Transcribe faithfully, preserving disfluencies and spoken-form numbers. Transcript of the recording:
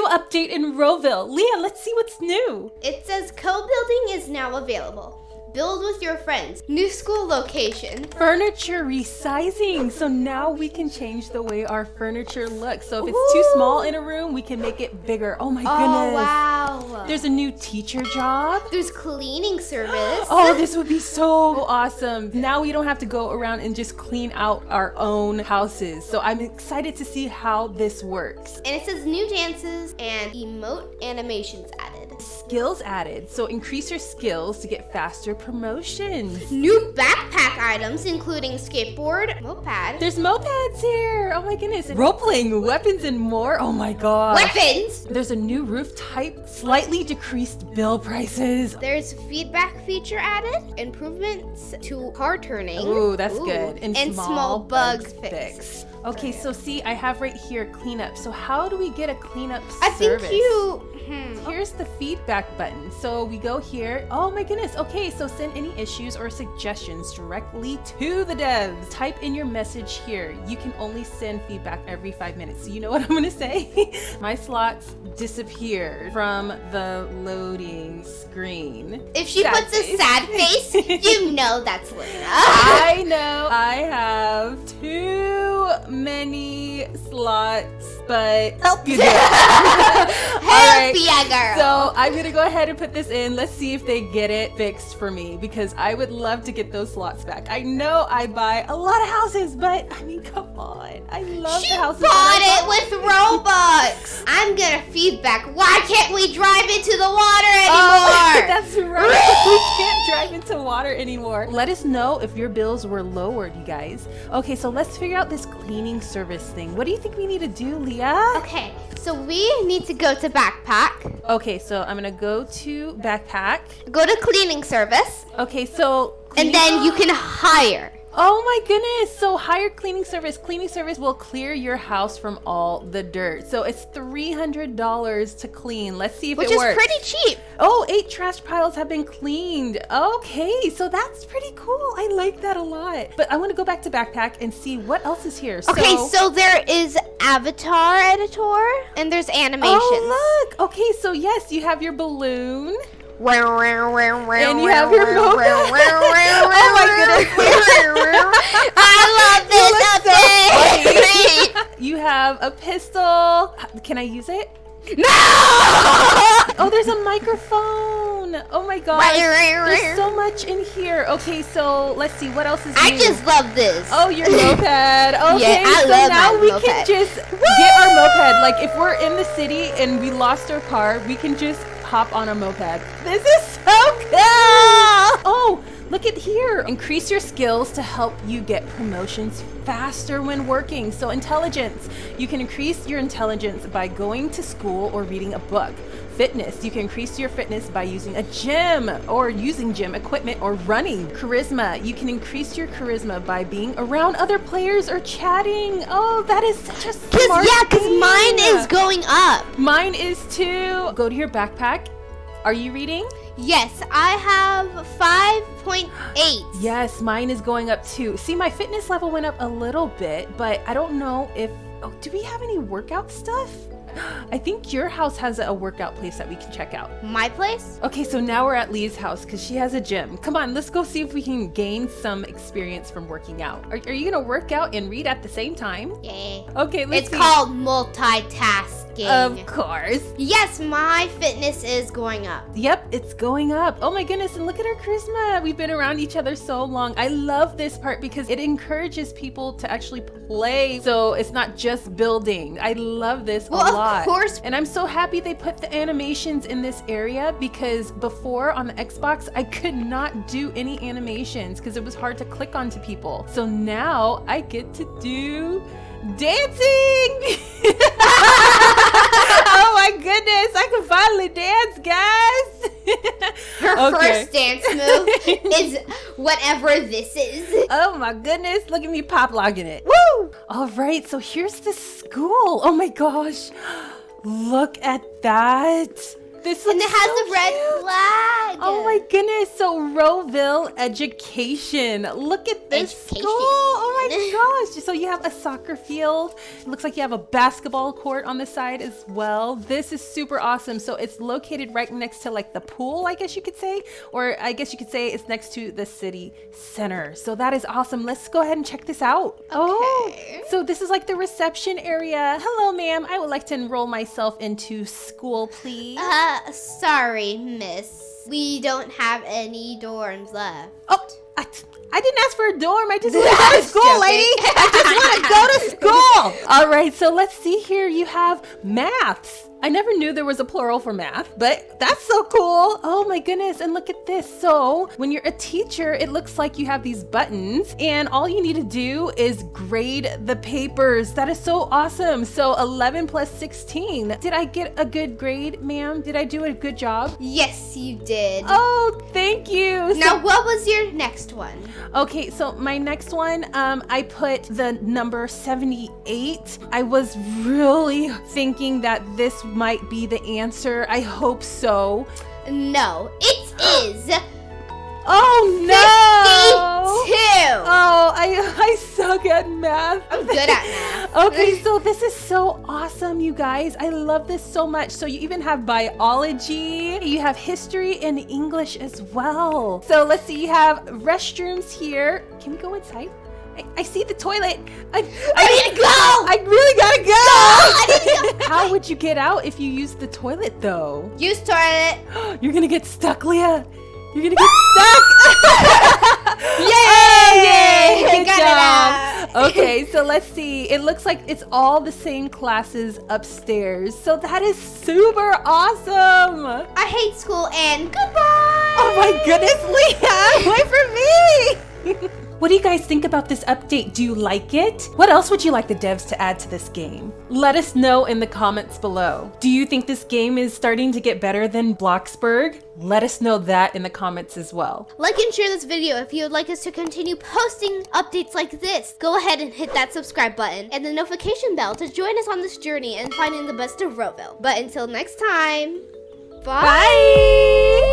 new update in RoVille. Leah, let's see what's new. It says co-building is now available. Build with your friends. New school location. Furniture resizing. So now we can change the way our furniture looks. So if it's Ooh. too small in a room, we can make it bigger. Oh my oh, goodness. Wow. There's a new teacher job. There's cleaning service. Oh, this would be so awesome. Now we don't have to go around and just clean out our own houses. So I'm excited to see how this works. And it says new dances and emote animations added. Skills added. So increase your skills to get faster promotions. New backpack items, including skateboard, moped. There's mopeds here. Oh my goodness. Role-playing, weapons, and more. Oh my god. Weapons. There's a new roof type, slightly decreased bill prices. There's feedback feature added, improvements to car turning. Ooh, that's Ooh. good. And, and small, small bugs, bugs fixed. Fix. Okay, so see, I have right here cleanup. So how do we get a cleanup I service? I think you... Hmm. Here's the feedback button. So we go here. Oh my goodness. Okay, so send any issues or suggestions directly to the devs. Type in your message here. You can only send feedback every five minutes. So you know what I'm going to say? My slots disappeared from the loading screen. If she sad puts face. a sad face, you know that's Luna. I know. I have two... many slots, but help you there. Help right. ya, girl. So I'm gonna go ahead and put this in. Let's see if they get it fixed for me, because I would love to get those slots back. I know I buy a lot of houses, but I mean, come on. I love she the houses. She bought it with Robux. I'm gonna feedback. Why can't we drive into the water anymore? Oh, that's right. We can't drive into water anymore. Let us know if your bills were lowered, you guys. Okay, so let's figure out this cleaning service thing. What do you think we need to do, Leah? Okay, so we need to go to backpack. Okay, so I'm gonna go to backpack. Go to cleaning service. Okay, so and then you can hire. Oh my goodness, so hire cleaning service. Cleaning service will clear your house from all the dirt. So it's three hundred dollars to clean. Let's see if it works. Which is pretty cheap. Oh, eight trash piles have been cleaned. Okay, so that's pretty cool. I like that a lot. But I want to go back to backpack and see what else is here. Okay, so, so there is avatar editor and there's animations. Oh, look. Okay, so yes, you have your balloon. And you have your moped. Oh my goodness. I love this update. So you have a pistol. Can I use it? No! Oh, there's a microphone. Oh my god. There's so much in here. Okay, so let's see. What else is new? I just love this. Oh, your moped. Okay, yeah, I so love now we moped. can just get our moped. Like, if we're in the city and we lost our car, we can just hop on a moped. This is so cool! Oh, look at here. Increase your skills to help you get promotions faster when working. So intelligence. You can increase your intelligence by going to school or reading a book. Fitness. You can increase your fitness by using a gym or using gym equipment or running. Charisma. You can increase your charisma by being around other players or chatting. Oh, that is such a smart Yeah, because mine is going up. Mine is too. Go to your backpack. Are you reading? Yes, I have five point eight. Yes, mine is going up too. See, my fitness level went up a little bit, but I don't know if... Oh, do we have any workout stuff? I think your house has a workout place that we can check out. My place? Okay, so now we're at Lee's house because she has a gym. Come on, let's go see if we can gain some experience from working out. Are, are you going to work out and read at the same time? Yeah. Okay, let's It's see. called multitasking. Of course. Yes, my fitness is going up. Yep, it's going up. Oh my goodness, and look at her charisma. We've been around each other so long. I love this part because it encourages people to actually play. So it's not just building. I love this well, a lot. Of course. And I'm so happy they put the animations in this area because before on the Xbox, I could not do any animations because it was hard to click onto people. So now I get to do dancing. Oh my goodness, I can finally dance, guys. Her okay. first dance move is whatever this is. Oh my goodness, look at me pop logging it. Woo! All right, so here's the school. Oh my gosh, look at that. This looks and it has so a red cute. flag. Oh my goodness! So RoVille Education. Look at this Education. school. Oh my gosh! So you have a soccer field. It looks like you have a basketball court on the side as well. This is super awesome. So it's located right next to like the pool, I guess you could say, or I guess you could say it's next to the city center. So that is awesome. Let's go ahead and check this out. Okay. Oh, so this is like the reception area. Hello, ma'am. I would like to enroll myself into school, please. Uh, Uh, sorry, miss. We don't have any dorms left. Oh, I, I didn't ask for a dorm. I just want to go to school, lady. I just want to go to school. All right, so let's see here. You have maths. I never knew there was a plural for math, but that's so cool. Oh my goodness, and look at this. So when you're a teacher, it looks like you have these buttons and all you need to do is grade the papers. That is so awesome. So eleven plus sixteen. Did I get a good grade, ma'am? Did I do a good job? Yes, you did. Oh, thank you. Now, so what was your next one? Okay, so my next one, um, I put the number seventy-eight. I was really thinking that this might be the answer. I hope so. No, it is. Oh no! fifty-two. Oh, I I suck at math. I'm good at math. Okay, so this is so awesome, you guys. I love this so much. So you even have biology, you have history and English as well. So let's see, you have restrooms here. Can we go inside? I, I see the toilet. I, I, I need to go. I really gotta go. go, I need to go. How would you get out if you use the toilet though? Use toilet. You're gonna get stuck, Leah. You're gonna get stuck. Yay! Yay! Good job. Okay, so let's see. It looks like it's all the same classes upstairs. So that is super awesome. I hate school and goodbye. Oh my goodness, Leah! Wait for me. What do you guys think about this update? Do you like it? What else would you like the devs to add to this game? Let us know in the comments below. Do you think this game is starting to get better than Bloxburg? Let us know that in the comments as well. Like and share this video if you would like us to continue posting updates like this. Go ahead and hit that subscribe button and the notification bell to join us on this journey and finding the best of RoVille. But until next time, bye! Bye.